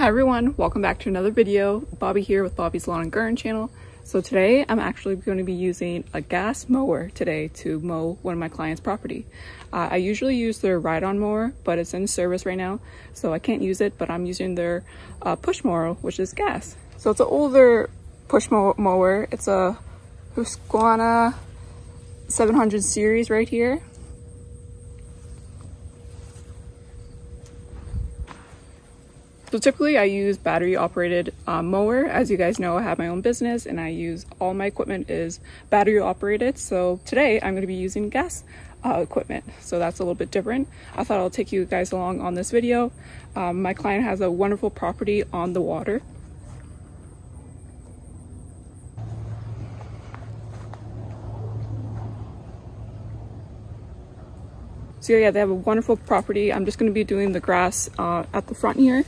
Hi everyone, welcome back to another video. Bobby here with Bobby's Lawn and Garden channel. So today I'm actually going to be using a gas mower today to mow one of my clients' property. I usually use their ride-on mower, but it's in service right now, so I can't use it, but I'm using their push mower, which is gas. So it's an older push mower. It's a Husqvarna 700 series right here. So typically I use battery operated mower. As you guys know, I have my own business and I use all my equipment is battery operated. So today I'm going to be using gas equipment. So that's a little bit different. I thought I'll take you guys along on this video. My client has a wonderful property on the water. So yeah, they have a wonderful property. I'm just going to be doing the grass at the front here.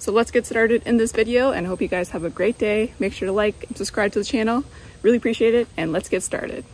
So let's get started in this video and hope you guys have a great day. Make sure to like and subscribe to the channel. Really appreciate it and let's get started.